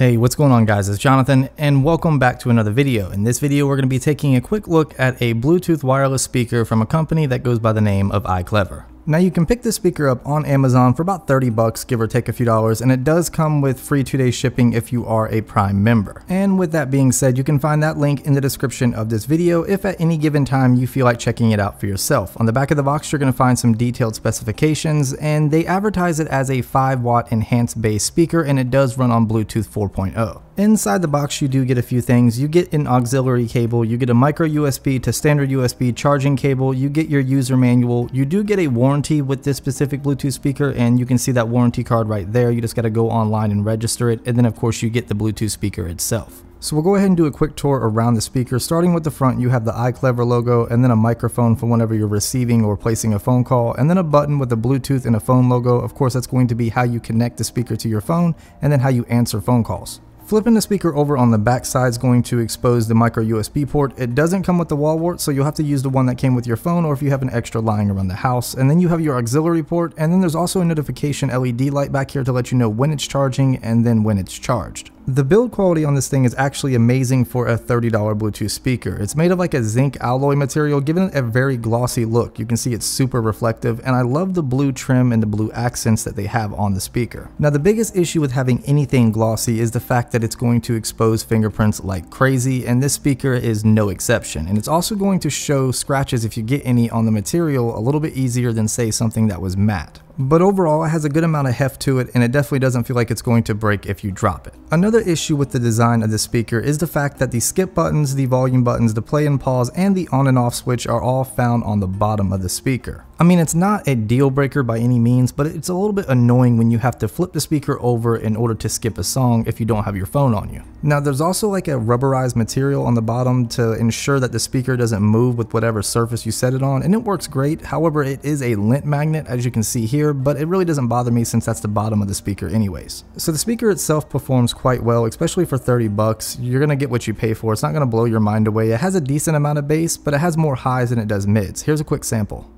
Hey, what's going on guys, it's Jonathan and welcome back to another video. In this video, we're going to be taking a quick look at a Bluetooth wireless speaker from a company that goes by the name of iClever. Now you can pick this speaker up on Amazon for about 30 bucks, give or take a few dollars, and it does come with free 2-day shipping if you are a Prime member. And with that being said, you can find that link in the description of this video if at any given time you feel like checking it out for yourself. On the back of the box, you're going to find some detailed specifications, and they advertise it as a 5-watt enhanced bass speaker, and it does run on Bluetooth 4.0. Inside the box, you do get a few things. You get an auxiliary cable, you get a micro USB to standard USB charging cable, you get your user manual, you do get a warranty with this specific Bluetooth speaker, and you can see that warranty card right there. You just got to go online and register it, and then of course you get the Bluetooth speaker itself. So we'll go ahead and do a quick tour around the speaker. Starting with the front, you have the iClever logo and then a microphone for whenever you're receiving or placing a phone call, and then a button with a Bluetooth and a phone logo. Of course, that's going to be how you connect the speaker to your phone and then how you answer phone calls. Flipping the speaker over on the back side is going to expose the micro USB port. It doesn't come with the wall wart, so you'll have to use the one that came with your phone or if you have an extra lying around the house. And then you have your auxiliary port, and then there's also a notification LED light back here to let you know when it's charging and then when it's charged. The build quality on this thing is actually amazing for a $30 Bluetooth speaker. It's made of like a zinc alloy material, giving it a very glossy look. You can see it's super reflective, and I love the blue trim and the blue accents that they have on the speaker. Now, the biggest issue with having anything glossy is the fact that it's going to expose fingerprints like crazy, and this speaker is no exception. And it's also going to show scratches, if you get any, on the material a little bit easier than, say, something that was matte. But overall, it has a good amount of heft to it, and it definitely doesn't feel like it's going to break if you drop it. Another issue with the design of the speaker is the fact that the skip buttons, the volume buttons, the play and pause, and the on and off switch are all found on the bottom of the speaker. I mean, it's not a deal breaker by any means, but it's a little bit annoying when you have to flip the speaker over in order to skip a song if you don't have your phone on you. Now, there's also like a rubberized material on the bottom to ensure that the speaker doesn't move with whatever surface you set it on, and it works great. However, it is a lint magnet, as you can see here, but it really doesn't bother me since that's the bottom of the speaker anyways. So the speaker itself performs quite well, especially for 30 bucks. You're gonna get what you pay for. It's not gonna blow your mind away. It has a decent amount of bass, but it has more highs than it does mids. Here's a quick sample.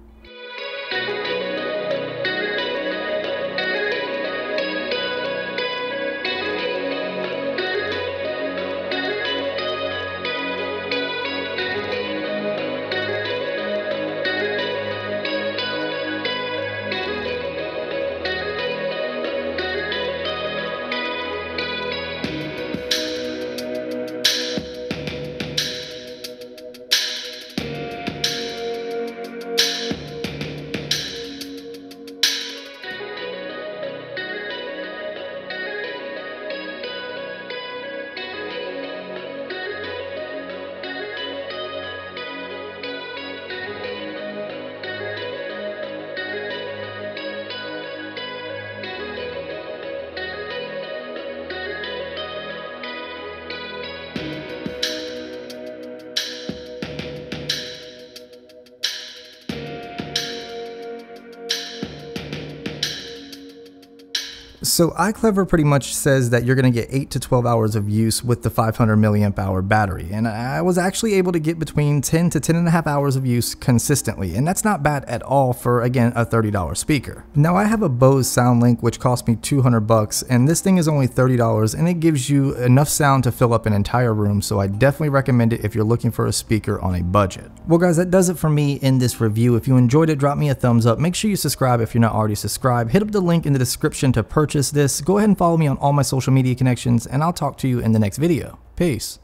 So iClever pretty much says that you're going to get 8 to 12 hours of use with the 500 milliamp hour battery, and I was actually able to get between 10 to 10 and a half hours of use consistently, and that's not bad at all for, again, a $30 speaker. Now, I have a Bose SoundLink which cost me 200 bucks, and this thing is only $30, and it gives you enough sound to fill up an entire room, so I definitely recommend it if you're looking for a speaker on a budget. Well guys, that does it for me in this review. If you enjoyed it, drop me a thumbs up. Make sure you subscribe if you're not already subscribed. Hit up the link in the description to purchase this. Go ahead and follow me on all my social media connections, and I'll talk to you in the next video. Peace.